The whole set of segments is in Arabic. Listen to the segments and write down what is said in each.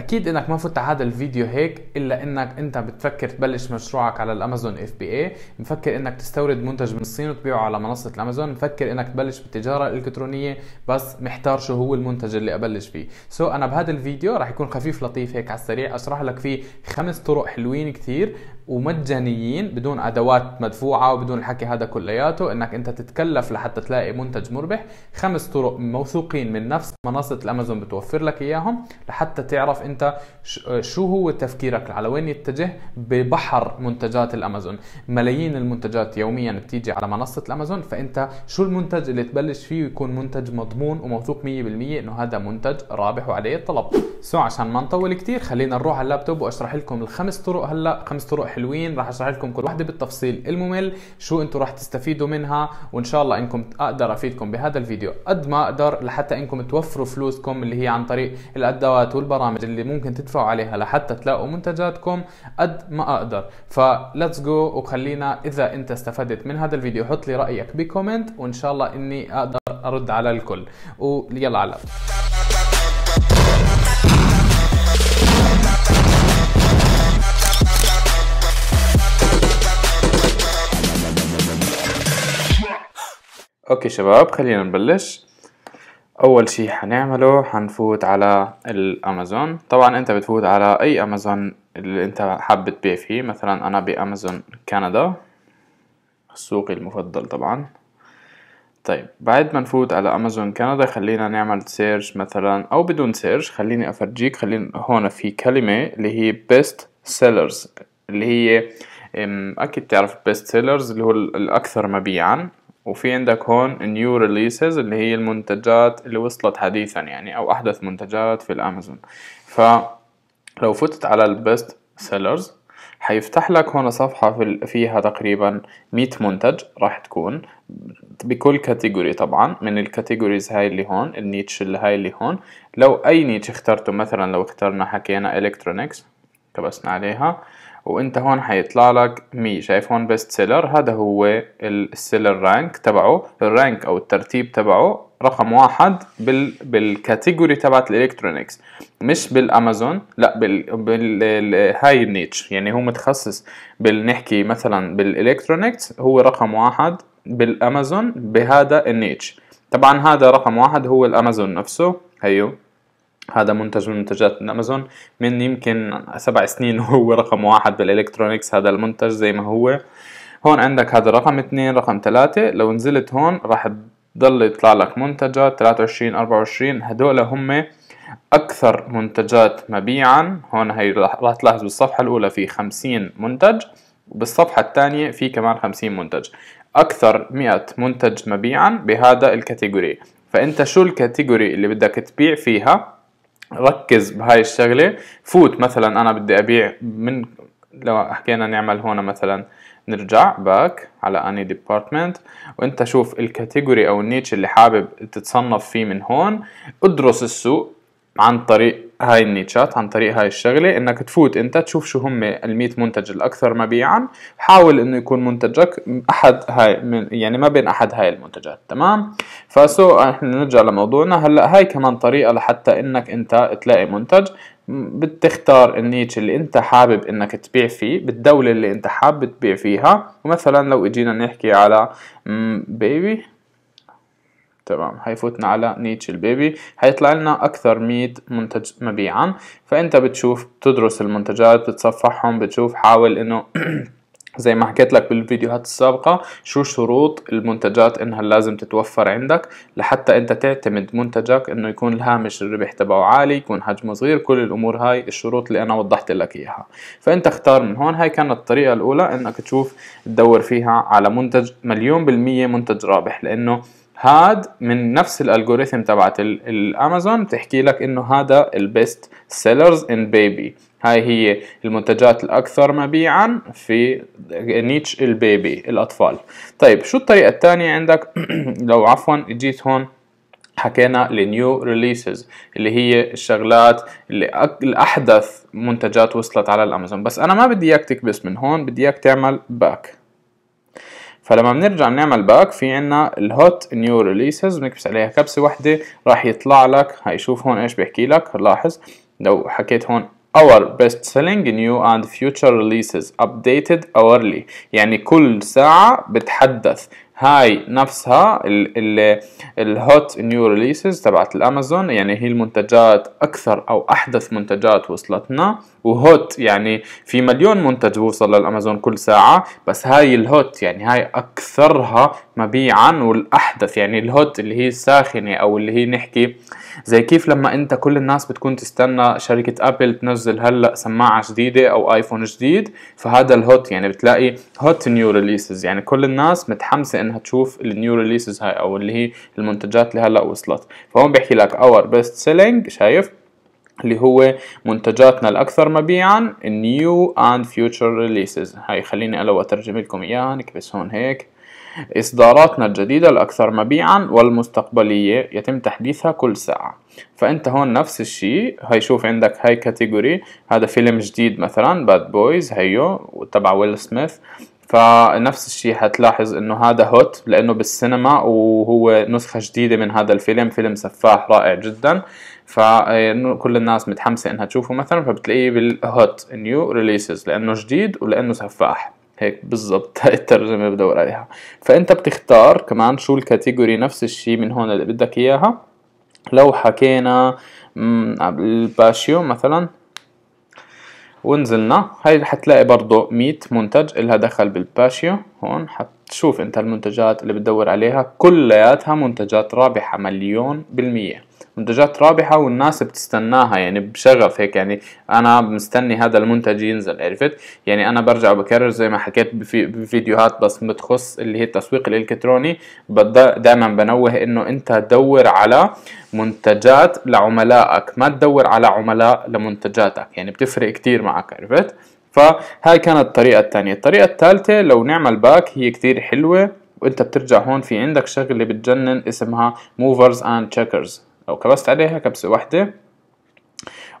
اكيد انك ما فوت على هذا الفيديو هيك الا انك انت بتفكر تبلش مشروعك على الامازون FBA، مفكر انك تستورد منتج من الصين وتبيعه على منصه الامازون، مفكر انك تبلش بالتجاره الالكترونيه بس محتار شو هو المنتج اللي ابلش فيه. سو انا بهذا الفيديو راح يكون خفيف لطيف هيك على السريع، اشرح لك فيه 5 طرق حلوين كثير ومجانيين بدون ادوات مدفوعه وبدون الحكي هذا كلياته انك انت تتكلف لحتى تلاقي منتج مربح. 5 طرق موثوقين من نفس منصه الامازون بتوفر لك اياهم لحتى تعرف انت شو هو تفكيرك على وين يتجه ببحر منتجات الامازون. ملايين المنتجات يوميا بتيجي على منصه الامازون، فانت شو المنتج اللي تبلش فيه ويكون منتج مضمون وموثوق 100% انه هذا منتج رابح وعليه الطلب. سو عشان ما نطول كثير خلينا نروح على اللابتوب واشرح لكم ال5 طرق هلا. 5 طرق حلوين راح اشرح لكم كل واحده بالتفصيل الممل شو انتم راح تستفيدوا منها، وان شاء الله انكم اقدر افيدكم بهذا الفيديو قد ما اقدر لحتى انكم توفروا فلوسكم اللي هي عن طريق الادوات والبرامج اللي ممكن تدفعوا عليها لحتى تلاقوا منتجاتكم قد ما اقدر. فليتس جو، وخلينا اذا انت استفدت من هذا الفيديو حط لي رايك بكومنت وان شاء الله اني اقدر ارد على الكل. ويلا على اوكي شباب خلينا نبلش. اول شي حنعمله حنفوت على الامازون. طبعا انت بتفوت على اي امازون اللي انت حاب تبيع فيه، مثلا انا بامازون كندا سوقي المفضل طبعا. طيب بعد ما نفوت على امازون كندا خلينا نعمل سيرش مثلا او بدون سيرش خليني افرجيك. خلينا هون في كلمة اللي هي بيست سيلرز اللي هي اكيد تعرف بيست سيلرز اللي هو الاكثر مبيعا، وفي عندك هون نيو ريليسز اللي هي المنتجات اللي وصلت حديثا يعني او احدث منتجات في الامازون. فلو فتت على البيست سيلرز حيفتح لك هون صفحة فيها تقريبا 100 منتج راح تكون بكل كاتيجوري طبعا من الكاتيجوريز هاي اللي هون النيتش اللي هاي اللي هون. لو اي نيتش اخترته مثلا لو اخترنا حكينا الكترونيكس كبسنا عليها وانت هون حيطلع لك 100. شايف هون بيست سيلر هذا هو السيلر رانك تبعه، الرانك او الترتيب تبعه رقم 1 بالكاتيجوري تبعت الالكترونيكس مش بالامازون، لا بالهاي النيتش يعني هو متخصص بالنحكي مثلا بالالكترونيكس هو رقم 1 بالامازون بهذا النيتش. طبعا هذا رقم 1 هو الامازون نفسه. هيو هذا منتج من منتجات الامازون من يمكن 7 سنين وهو رقم 1 بالالكترونيكس هذا المنتج زي ما هو. هون عندك هذا رقم 2 رقم 3. لو نزلت هون راح تضل يطلع لك منتجات 23 24 هدول هم اكثر منتجات مبيعا. هون هي راح تلاحظ بالصفحة الاولى في 50 منتج وبالصفحة الثانية في كمان 50 منتج. اكثر 100 منتج مبيعا بهذا الكاتيجوري. فانت شو الكاتيجوري اللي بدك تبيع فيها ركز بهاي الشغلة. فوت مثلا انا بدي ابيع من لو حكينا نعمل هون مثلا نرجع باك على اني ديبارتمنت وانت شوف الكاتيجوري او النيتش اللي حابب تتصنف فيه من هون. ادرس السوق عن طريق هاي النيتشات عن طريق هاي الشغلة انك تفوت انت تشوف شو هم ال100 منتج الاكثر مبيعا. حاول انه يكون منتجك احد هاي يعني ما بين احد هاي المنتجات تمام. فسو احنا نرجع لموضوعنا هلا. هاي كمان طريقة لحتى انك انت تلاقي منتج. بتختار النيتش اللي انت حابب انك تبيع فيه بالدولة اللي انت حابب تبيع فيها. ومثلا لو اجينا نحكي على بيبي تمام حيفوتنا على نيتش البيبي حيطلع لنا اكثر 100 منتج مبيعا. فانت بتشوف بتدرس المنتجات بتصفحهم بتشوف حاول انه زي ما حكيت لك بالفيديوهات السابقة شو شروط المنتجات انها لازم تتوفر عندك لحتى انت تعتمد منتجك انه يكون الهامش الربح تبعه عالي يكون حجمه صغير. كل الامور هاي الشروط اللي انا وضحت لك اياها. فانت اختار من هون. هاي كانت الطريقة الاولى انك تشوف تدور فيها على منتج 100% منتج رابح لانه هاد من نفس الالجوريثم تبعت الامازون بتحكي لك انه هذا البيست سيلرز ان بيبي. هاي هي المنتجات الاكثر مبيعا في نيتش البيبي الاطفال. طيب شو الطريقه الثانيه عندك؟ لو عفوا جيت هون حكينا النيو ريليسز اللي هي الشغلات اللي الاحدث منتجات وصلت على الامازون. بس انا ما بدي اياك تكبس من هون بدي اياك تعمل باك. فلما بنرجع بنعمل باك في عنا الهوت نيو ريليسز بنكبس عليها كبسة واحدة راح يطلع لك. هاي شوف هون ايش بيحكي لك لاحظ لو حكيت هون Our best selling new and future releases updated hourly، يعني كل ساعة بتحدث. هاي نفسها الهوت نيو ريليسز تبعت الامازون، يعني هي المنتجات اكثر او احدث منتجات وصلتنا. وهوت يعني في مليون منتج بوصل للامازون كل ساعة، بس هاي الهوت يعني هاي اكثرها مبيعا والاحدث. يعني الهوت اللي هي الساخنة، او اللي هي نحكي زي كيف لما انت كل الناس بتكون تستنى شركة ابل تنزل هلا سماعة جديدة او ايفون جديد، فهذا الهوت. يعني بتلاقي هوت نيو ريليسز، يعني كل الناس متحمسة انها تشوف النيو ريليسز هاي او اللي هي المنتجات اللي هلا وصلت. فهون بيحكي لك اور بيست سيلينج، شايف اللي هو منتجاتنا الاكثر مبيعا النيو اند فيوتشر ريليسز. هاي خليني الو اترجم لكم اياها، نكبس هون هيك. اصداراتنا الجديدة الاكثر مبيعا والمستقبلية يتم تحديثها كل ساعة. فانت هون نفس الشيء، هاي شوف عندك هاي كاتيجوري، هذا فيلم جديد مثلا باد بويز هيو تبع ويل سميث، فنفس الشيء هتلاحظ انه هذا هوت لانه بالسينما وهو نسخة جديدة من هذا الفيلم، فيلم سفاح رائع جدا، فكل الناس متحمسة انها تشوفه مثلا، فبتلاقيه بالهوت نيو ريليسز لانه جديد ولانه سفاح. هيك بالضبط هاي الترجمة بدور عليها. فانت بتختار كمان شو الكاتيجوري، نفس الشيء من هون اللي بدك اياها. لو حكينا الباشيو مثلا ونزلنا، هاي حتلاقي برضو 100 منتج إلها دخل بالباشيو. هون حتشوف انت المنتجات اللي بتدور عليها كلياتها منتجات رابحة مليون بالمية، منتجات رابحة والناس بتستناها يعني بشغف هيك. يعني انا مستني هذا المنتج ينزل، عرفت؟ يعني انا برجع وبكرر زي ما حكيت بفيديوهات بس بتخص اللي هي التسويق الالكتروني، دائما بنوه انه انت تدور على منتجات لعملائك، ما تدور على عملاء لمنتجاتك، يعني بتفرق كتير معك، عرفت؟ فهاي كانت الطريقة الثانية. الطريقة الثالثة لو نعمل باك هي كتير حلوة، وانت بترجع هون في عندك شغلة اللي بتجنن اسمها موفرز اند تشيكرز. لو كبست عليها كبسة واحدة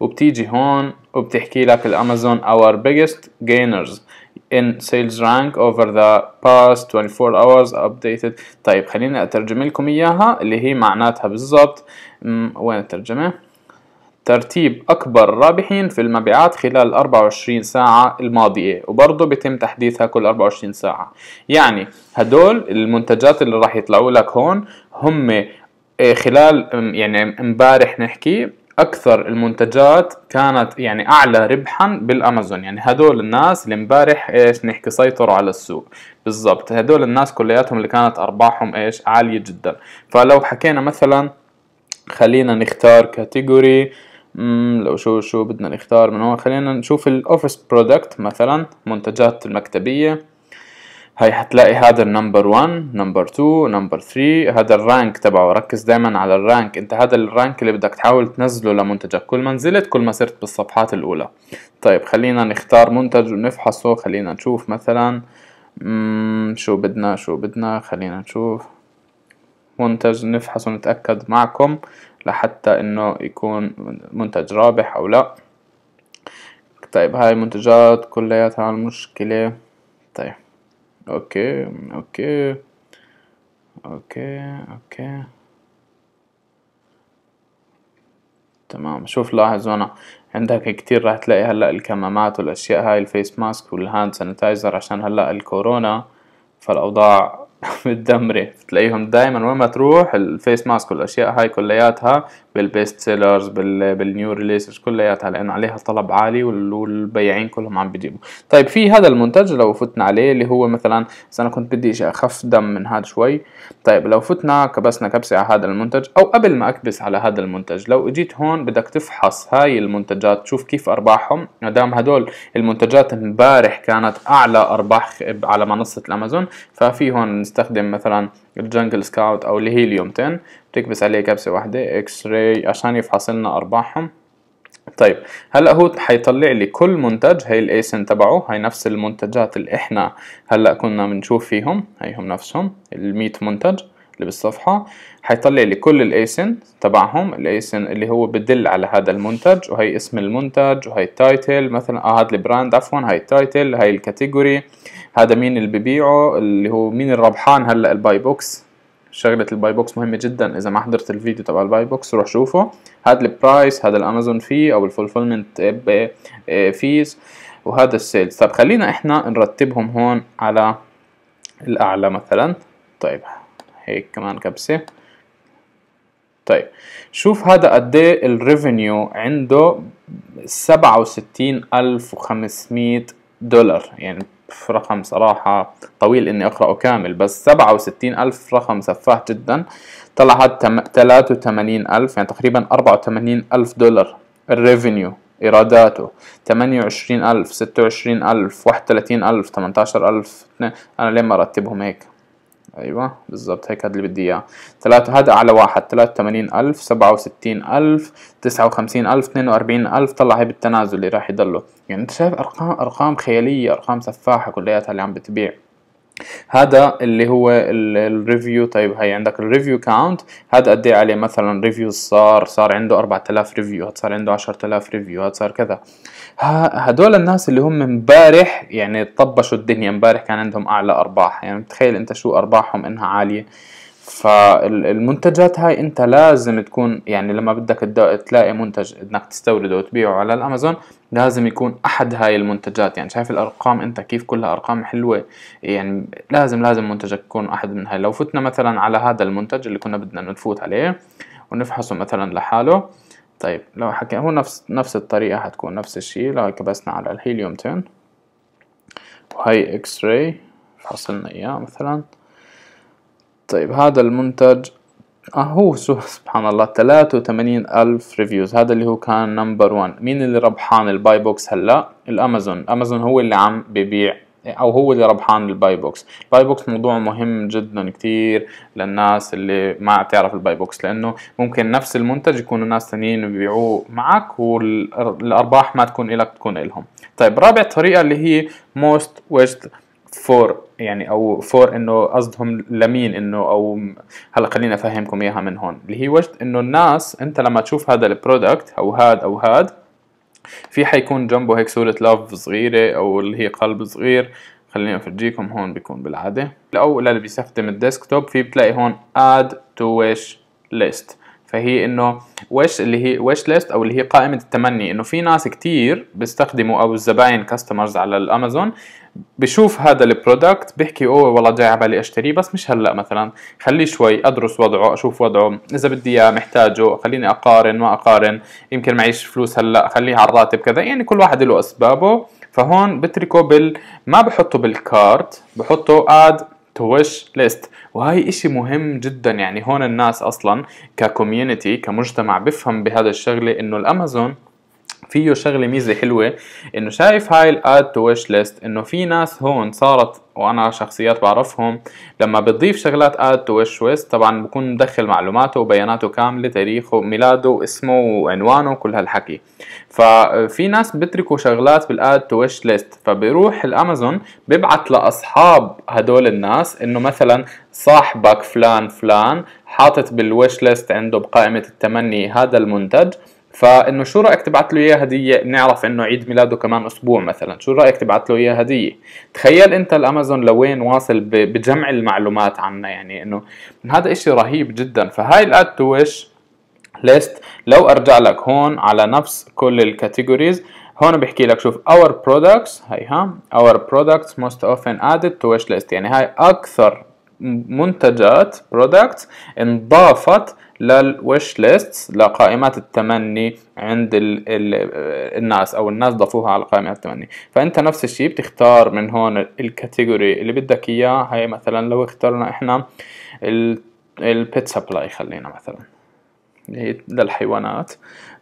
وبتيجي هون وبتحكي لك الامازون our biggest gainers in sales rank over the past 24 hours updated. طيب خليني اترجم لكم اياها اللي هي معناتها بالضبط. وين الترجمة؟ ترتيب اكبر رابحين في المبيعات خلال 24 ساعة الماضية، وبرضه بيتم تحديثها كل 24 ساعة. يعني هدول المنتجات اللي راح يطلعوا لك هون هم خلال يعني امبارح نحكي اكثر المنتجات كانت يعني اعلى ربحا بالامازون. يعني هدول الناس اللي امبارح ايش نحكي سيطروا على السوق بالضبط، هدول الناس كلياتهم اللي كانت ارباحهم ايش عالية جدا. فلو حكينا مثلا خلينا نختار كاتيجوري، لو شو بدنا نختار من هون، خلينا نشوف الاوفيس برودكت مثلا، منتجات المكتبية. هاي حتلاقي هذا النمبر 1 نمبر 2 نمبر 3، هذا الرانك تبعه. ركز دائما على الرانك، انت هذا الرانك اللي بدك تحاول تنزله لمنتجك، كل ما نزلت كل ما صرت بالصفحات الاولى. طيب خلينا نختار منتج ونفحصه، خلينا نشوف مثلا شو بدنا خلينا نشوف منتج نفحصه ونتأكد معكم لحتى انه يكون منتج رابح او لا. طيب هاي منتجات كلياتها المشكلة. طيب اوكي اوكي اوكي اوكي تمام. شوف لاحظ هنا عندك كتير راح تلاقي هلا الكمامات والاشياء هاي، الفيس ماسك والهاند سانيتايزر، عشان هلا الكورونا فالاوضاع متدمرة، بتلاقيهم دائما وين ما تروح الفيس ماسك والاشياء هاي كلياتها بالبيست سيلرز بالنيو ريليسز كلياتها، لان عليها طلب عالي والبياعين كلهم عم بيجيبوا. طيب في هذا المنتج لو فتنا عليه اللي هو مثلا، بس انا كنت بدي شيء اخف دم من هذا شوي. طيب لو فتنا كبسنا كبسة على هذا المنتج، او قبل ما اكبس على هذا المنتج لو اجيت هون بدك تفحص هاي المنتجات تشوف كيف ارباحهم. ما دام هدول المنتجات امبارح كانت اعلى ارباح على منصة الامازون، ففي هون نستخدم مثلا الجنجل سكاوت او الهيليوم 10، بتكبس عليه كبسة واحدة اكس راي عشان يفحص لنا ارباحهم. طيب هلا هو حيطلع لي كل منتج، هي الايسن تبعه، هي نفس المنتجات اللي احنا هلا كنا بنشوف فيهم، هيهم نفسهم ال100 منتج اللي بالصفحة. حيطلع لي كل الايسن تبعهم، الايسن اللي هو بدل على هذا المنتج، وهي اسم المنتج، وهي التايتل مثلا هذا البراند، عفوا هاي التايتل، هاي الكاتيجوري، هذا مين اللي ببيعه، اللي هو مين الربحان هلا الباي بوكس، شغله الباي بوكس مهمه جدا. اذا ما حضرت الفيديو تبع الباي بوكس روح شوفه، هذا البرايس، هذا الامازون فيه او الفولفيلمنت فيز، وهذا السيلز. طب خلينا احنا نرتبهم هون على الاعلى مثلا. طيب هيك كمان كبسه. طيب شوف هذا قد ايه الريفينيو عنده، 67,500 دولار، يعني رقم صراحة طويل اني اقرأه كامل، بس 67,000 رقم سفاه جدا. طلع هذا 83,000، يعني تقريبا 84,000 دولار الريفينيو، ايراداته 28,000، 26,000، 31,000، 18,000. انا ليه ما رتبهم هيك؟ ايوه بالضبط هيك، هذا اللي بدي اياه. هذا اعلى واحد 83,000، 67,000، 59,000، 42,000. طلع هي بالتنازل اللي راح يضله. يعني انت شايف ارقام خياليه، ارقام سفاحه كلياتها اللي عم بتبيع. هذا اللي هو الريفيو. طيب هي عندك الريفيو كاونت، هذا قد ايه عليه مثلا ريفيو، صار عنده 4000 ريفيو، هذا صار عنده 10000 ريفيو، هذا صار كذا. هدول الناس اللي هم امبارح يعني طبشوا الدنيا، امبارح كان عندهم اعلى ارباح، يعني تخيل انت شو ارباحهم انها عاليه. فالمنتجات هاي انت لازم تكون، يعني لما بدك تلاقي منتج انك تستورده وتبيعه على الامازون لازم يكون احد هاي المنتجات. يعني شايف الارقام انت كيف كلها ارقام حلوة، يعني لازم منتجك يكون احد من هاي. لو فتنا مثلا على هذا المنتج اللي كنا بدنا نفوت عليه ونفحصه مثلا لحاله. طيب لو حكينا هو نفس الطريقة حتكون نفس الشيء. لو كبسنا على الهيليوم 10 وهي اكس راي فحصلنا اياه مثلا. طيب هذا المنتج هو سبحان الله 83,000 ريفيوز، هذا اللي هو كان نمبر 1. مين اللي ربحان الباي بوكس هلا؟ الامازون. الامازون هو اللي عم ببيع، او هو اللي ربحان الباي بوكس. الباي بوكس موضوع مهم جدا كتير للناس اللي ما بتعرف الباي بوكس، لانه ممكن نفس المنتج يكونوا ناس ثانيين يبيعوه معك والارباح ما تكون الك، تكون الهم. طيب رابع طريقة اللي هي موست ويست فور، يعني او فور انه قصدهم لمين، انه او هلا خليني افهمكم اياها من هون. اللي هي وجد انه الناس انت لما تشوف هذا البرودكت او هاد او هاد، في حيكون جنبه هيك صورة لاف صغيرة او اللي هي قلب صغير. خليني افرجيكم هون بيكون بالعادة، او اللي بيستخدم الديسكتوب في بتلاقي هون add to wish list. فهي انه وش اللي هي وش ليست او اللي هي قائمه التمني، انه في ناس كتير بيستخدموا او الزباين كاستمرز على الامازون بشوف هذا البرودكت بيحكي اوه والله جاي على بالي اشتريه بس مش هلا، مثلا خليه شوي ادرس وضعه، اشوف وضعه، اذا بدي اياه محتاجه، خليني اقارن ما اقارن، يمكن معيش فلوس هلا خليه على الراتب كذا. يعني كل واحد له اسبابه. فهون بتركه ما بحطه بالكارت، بحطه اد توش ليست. وهي اشي مهم جدا، يعني هون الناس اصلا ككوميونتي كمجتمع بفهم بهذا الشغلة، انه الامازون فيه شغلة ميزة حلوة، انه شايف هاي الاد تو ويش ليست، انه في ناس هون صارت، وانا شخصيات بعرفهم لما بتضيف شغلات اد تو ويش ليست طبعا بكون مدخل معلوماته وبياناته كاملة، تاريخه، ميلاده، واسمه، وعنوانه، كل هالحكي. ففي ناس بتركوا شغلات بالاد تو ويش ليست، فبيروح الامازون بيبعت لاصحاب هدول الناس انه مثلا صاحبك فلان فلان حاطط بالويش ليست عنده بقائمة التمني هذا المنتج، فانه شو رايك تبعت له اياه هديه، نعرف انه عيد ميلاده كمان اسبوع مثلا، شو رايك تبعت له اياه هديه. تخيل انت الامازون لوين واصل بجمع المعلومات عنا، يعني انه هذا اشي رهيب جدا. فهاي الاد تو ويش ليست لو ارجع لك هون على نفس كل الكاتيجوريز، هون بحكي لك شوف our products، هيها our products most often added to wish list، يعني هاي اكثر منتجات products انضافت للويش ليست، لقائمات التمني عند الناس، او الناس ضافوها على قائمة التمني. فانت نفس الشيء بتختار من هون الكاتيجوري اللي بدك اياه. هي مثلا لو اخترنا احنا البيت سبلاي، خلينا مثلا للحيوانات،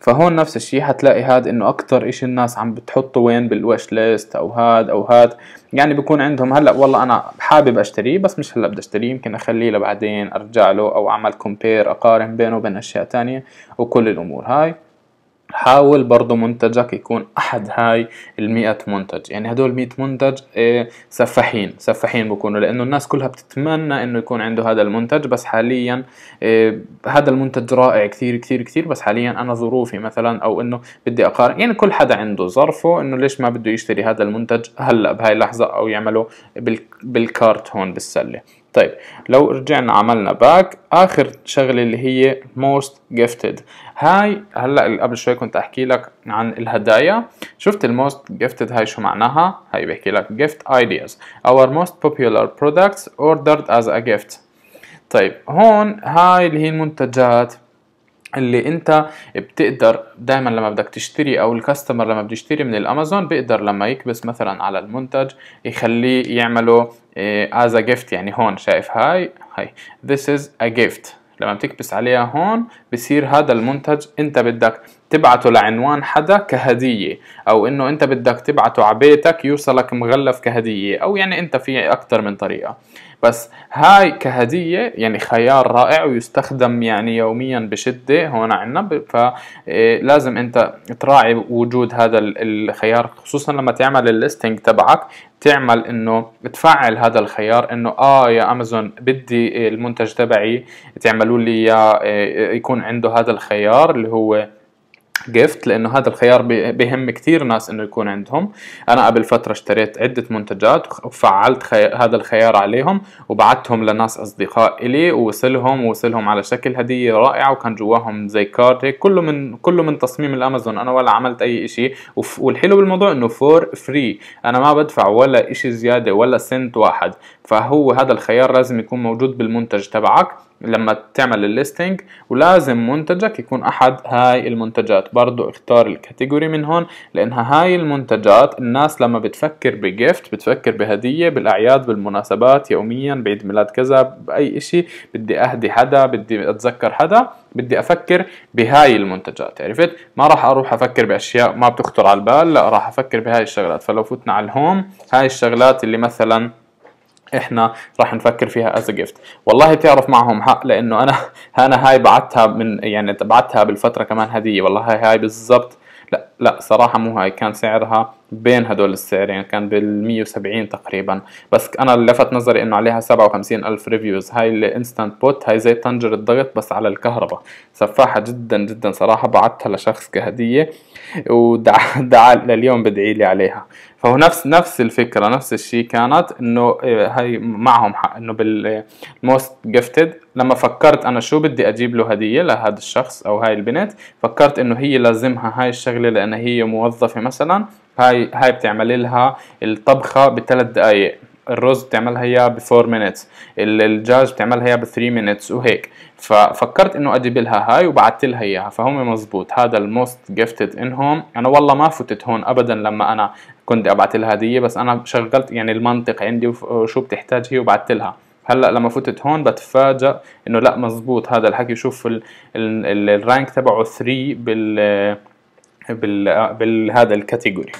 فهون نفس الشيء حتلاقي هاد انه اكتر اشي الناس عم بتحطه وين بالويش ليست، او هاد او هاد. يعني بكون عندهم هلا والله انا حابب اشتريه بس مش هلا بدي اشتريه، يمكن اخليه لبعدين ارجع له، او اعمل كومبير، اقارن بينه وبين اشياء تانية وكل الامور هاي. حاول برضو منتجك يكون احد هاي المئة منتج، يعني هدول 100 منتج سفاحين بكونوا، لانه الناس كلها بتتمنى انه يكون عنده هذا المنتج، بس حاليا هذا المنتج رائع كثير كثير كثير، بس حاليا انا ظروفي مثلا، او انه بدي اقارن، يعني كل حدا عنده ظرفه، انه ليش ما بده يشتري هذا المنتج هلا بهاي اللحظة، او يعمله بالكارت هون بالسلة. طيب لو رجعنا عملنا باك، اخر شغله اللي هي موست جيفتد. هاي هلا قبل شوي كنت احكي لك عن الهدايا. شفت الموست جيفتد هاي شو معناها؟ هاي بحكي لك جيفت ايدياز اور موست بوبيولار برودكتس اوردرد از ا جيفت. طيب هون هاي اللي هي المنتجات اللي انت بتقدر دائما لما بدك تشتري، او الكاستمر لما بده يشتري من الامازون بيقدر لما يكبس مثلا على المنتج يخليه يعمله as a gift. يعني هون شايف هاي this is a gift، لما بتكبس عليها هون بصير هذا المنتج انت بدك تبعته لعنوان حدا كهدية، او انه انت بدك تبعته على بيتك يوصلك مغلف كهدية، او يعني انت في اكتر من طريقة. بس هاي كهدية يعني خيار رائع ويستخدم يعني يوميا بشدة هون عنا، فلازم انت تراعي وجود هذا الخيار، خصوصا لما تعمل الليستنج تبعك تعمل انه تفعل هذا الخيار، انه يا امازون بدي المنتج تبعي تعملوا لي يكون عنده هذا الخيار اللي هو جيفت، لانه هذا الخيار بهم كثير ناس انه يكون عندهم. انا قبل فتره اشتريت عده منتجات وفعلت هذا الخيار عليهم وبعتهم لناس اصدقاء الي، ووصلهم على شكل هديه رائعه، وكان جواهم زي كارت كله من تصميم الامازون، انا ولا عملت اي شيء. والحلو بالموضوع انه فور فري، انا ما بدفع ولا شيء زياده ولا سنت واحد. فهو هذا الخيار لازم يكون موجود بالمنتج تبعك لما تعمل الليستنج، ولازم منتجك يكون احد هاي المنتجات. برضو اختار الكاتيجوري من هون، لانها هاي المنتجات الناس لما بتفكر بجيفت بتفكر بهدية، بالاعياد بالمناسبات يوميا، بعيد ميلاد كذا، باي اشي بدي اهدي حدا، بدي اتذكر حدا، بدي افكر بهاي المنتجات. عرفت؟ ما راح اروح افكر باشياء ما بتخطر على البال، لا راح افكر بهاي الشغلات. فلو فتنا على الهوم، هاي الشغلات اللي مثلا احنا راح نفكر فيها as a gift. والله تعرف معهم حق، لانه انا هاي بعتها بعتها بالفتره كمان هديه. والله هاي بالضبط، لا صراحه مو هاي، كان سعرها بين هدول السعرين، كان بال170 تقريبا، بس انا اللي لفت نظري انه عليها 57000 ريفيوز. هاي الانستانت بوت، هاي زي طنجره ضغط بس على الكهرباء، سفاحه جدا جدا صراحه. بعتها لشخص كهديه ودعا لليوم بدعي لي عليها. فهو نفس الفكره، نفس الشيء كانت، انه هاي معهم حق انه بالموست جيفتد. لما فكرت انا شو بدي اجيب له هديه لهذا الشخص او هاي البنت، فكرت انه هي لازمها هاي الشغله لان هي موظفه مثلا. هاي بتعمل لها الطبخه ب3 دقائق، الرز بتعملها اياه ب4 minutes، الدجاج بتعملها اياه ب3 minutes، وهيك. ففكرت انه اجيب لها هاي وبعت لها اياها. فهم مزبوط، هذا الموست جيفتد انهم. انا والله ما فتت هون ابدا لما انا كنت ابعت لها هديه، بس انا شغلت يعني المنطق عندي وشو بتحتاج هي وبعت لها. هلا لما فتت هون بتفاجئ انه لا مزبوط هذا الحكي. شوف الرانك تبعه 3 بهذا الكاتيجوري.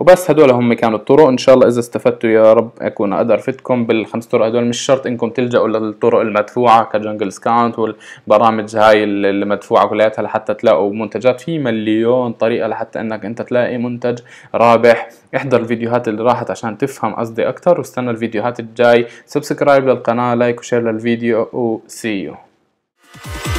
وبس هدول هم كانوا الطرق. ان شاء الله اذا استفدتوا يا رب اكون اقدر افيدكم بال5 طرق هدول. مش شرط انكم تلجأوا للطرق المدفوعه كجنجل سكاوت والبرامج هاي المدفوعه كلياتها لحتى تلاقوا منتجات. في مليون طريقه لحتى انك انت تلاقي منتج رابح. احضر الفيديوهات اللي راحت عشان تفهم قصدي اكثر، واستنى الفيديوهات الجاي. سبسكرايب للقناه، لايك وشير للفيديو، وسي يو.